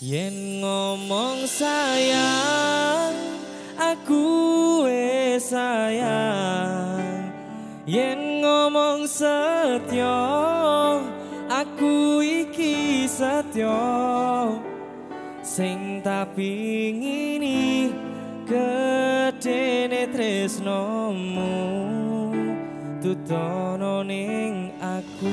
Yen ngomong sayang, aku sayang. Yen ngomong setyo, aku iki setyo. Sing tak pingini gedene tresnomu tutono ning aku.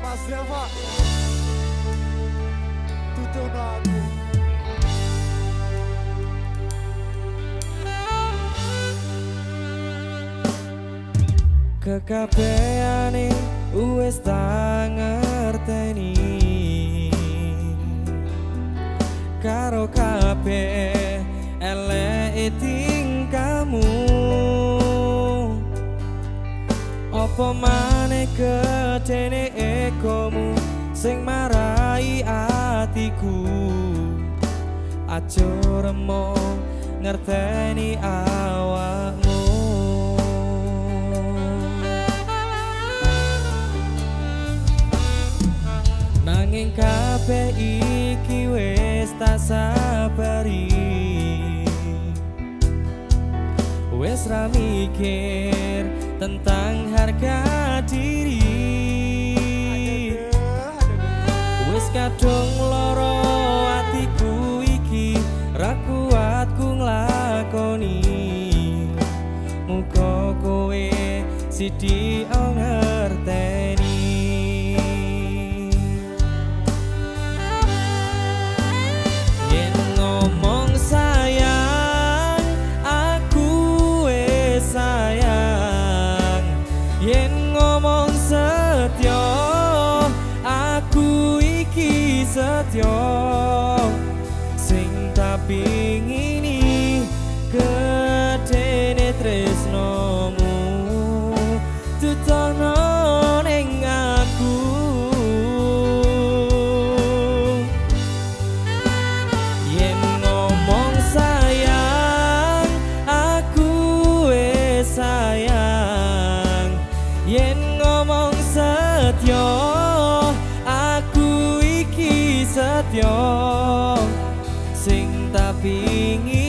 Mas Deva, tutup aku. Kekabeane wis tak ngerteni karo kabeh eleke tingkamu. Apa maneh gedene ekomu sing marai atiku. Aja remo ngerteni awakmu. Nanging kabeh iki wis tak sabari. Wis ra mikir tentang harga diri. Wis kadung loro atiku iki, ra kuatku nglakoni. Muga kowe sithik ngerteni. Yen ngomong sayang, aku sayang. Yen ngomong setyo, aku iki setyo. Sing tak pingini gedene tresnomu tutono ning aku. Yen ngomong sayang, aku sayang. Yen ngomong setyo, aku iki setyo. Sing tak pingin